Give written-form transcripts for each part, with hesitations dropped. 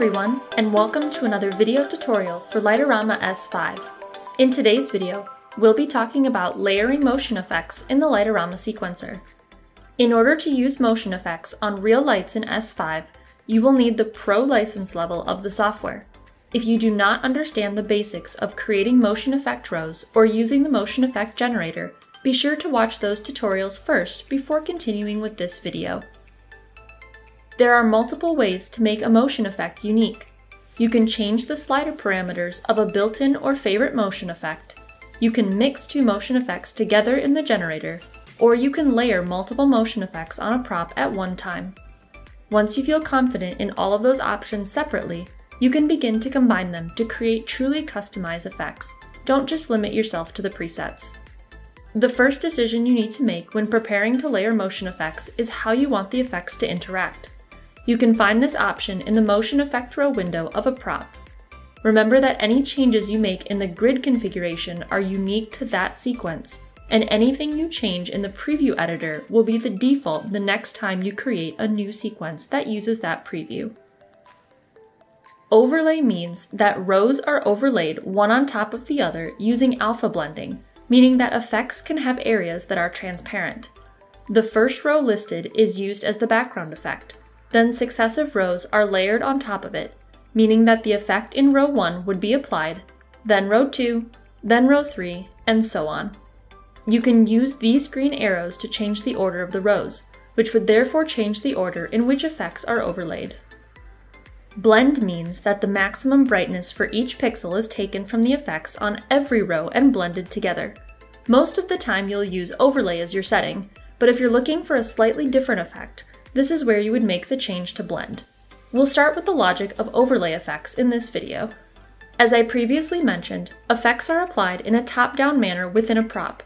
everyone, and welcome to another video tutorial for Light-O-Rama S5. In today's video, we'll be talking about layering motion effects in the Light-O-Rama sequencer. In order to use motion effects on real lights in S5, you will need the Pro License level of the software. If you do not understand the basics of creating motion effect rows or using the motion effect generator, be sure to watch those tutorials first before continuing with this video. There are multiple ways to make a motion effect unique. You can change the slider parameters of a built-in or favorite motion effect. You can mix two motion effects together in the generator, or you can layer multiple motion effects on a prop at one time. Once you feel confident in all of those options separately, you can begin to combine them to create truly customized effects. Don't just limit yourself to the presets. The first decision you need to make when preparing to layer motion effects is how you want the effects to interact. You can find this option in the Motion Effect Row window of a prop. Remember that any changes you make in the grid configuration are unique to that sequence, and anything you change in the preview editor will be the default the next time you create a new sequence that uses that preview. Overlay means that rows are overlaid one on top of the other using alpha blending, meaning that effects can have areas that are transparent. The first row listed is used as the background effect. Then successive rows are layered on top of it, meaning that the effect in row 1 would be applied, then row 2, then row 3, and so on. You can use these green arrows to change the order of the rows, which would therefore change the order in which effects are overlaid. Blend means that the maximum brightness for each pixel is taken from the effects on every row and blended together. Most of the time you'll use overlay as your setting, but if you're looking for a slightly different effect, this is where you would make the change to blend. We'll start with the logic of overlay effects in this video. As I previously mentioned, effects are applied in a top-down manner within a prop.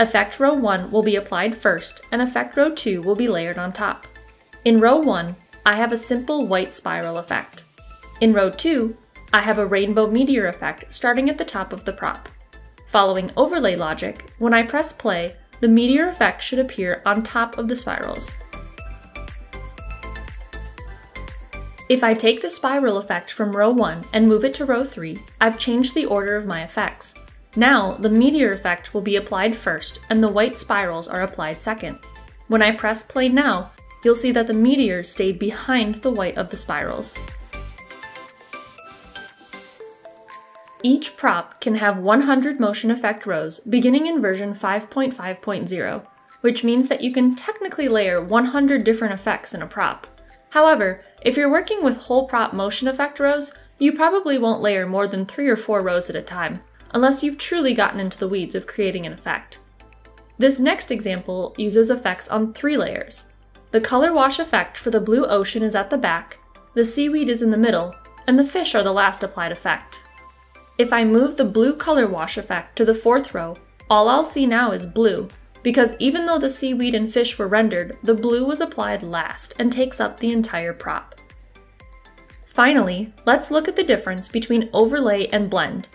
Effect row 1 will be applied first, and effect row 2 will be layered on top. In row 1, I have a simple white spiral effect. In row 2, I have a rainbow meteor effect starting at the top of the prop. Following overlay logic, when I press play, the meteor effect should appear on top of the spirals. If I take the spiral effect from row 1 and move it to row 3, I've changed the order of my effects. Now, the meteor effect will be applied first, and the white spirals are applied second. When I press play now, you'll see that the meteors stayed behind the white of the spirals. Each prop can have 100 motion effect rows beginning in version 5.5.0, which means that you can technically layer 100 different effects in a prop. However, if you're working with whole prop motion effect rows, you probably won't layer more than 3 or 4 rows at a time, unless you've truly gotten into the weeds of creating an effect. This next example uses effects on 3 layers. The color wash effect for the blue ocean is at the back, the seaweed is in the middle, and the fish are the last applied effect. If I move the blue color wash effect to the 4th row, all I'll see now is blue, because even though the seaweed and fish were rendered, the blue was applied last and takes up the entire prop. Finally, let's look at the difference between overlay and blend.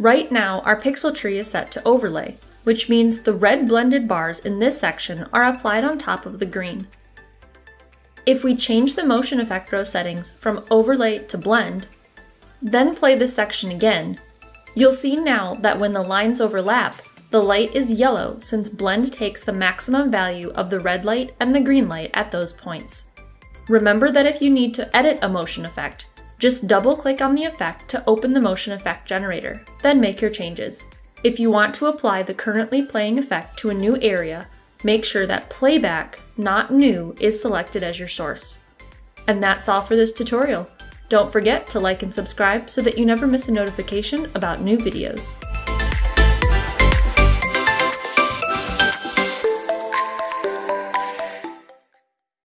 Right now, our pixel tree is set to overlay, which means the red blended bars in this section are applied on top of the green. If we change the motion effect row settings from overlay to blend, then play this section again, you'll see now that when the lines overlap, the light is yellow since blend takes the maximum value of the red light and the green light at those points. Remember that if you need to edit a motion effect, just double-click on the effect to open the motion effect generator, then make your changes. If you want to apply the currently playing effect to a new area, make sure that playback, not new, is selected as your source. And that's all for this tutorial. Don't forget to like and subscribe so that you never miss a notification about new videos.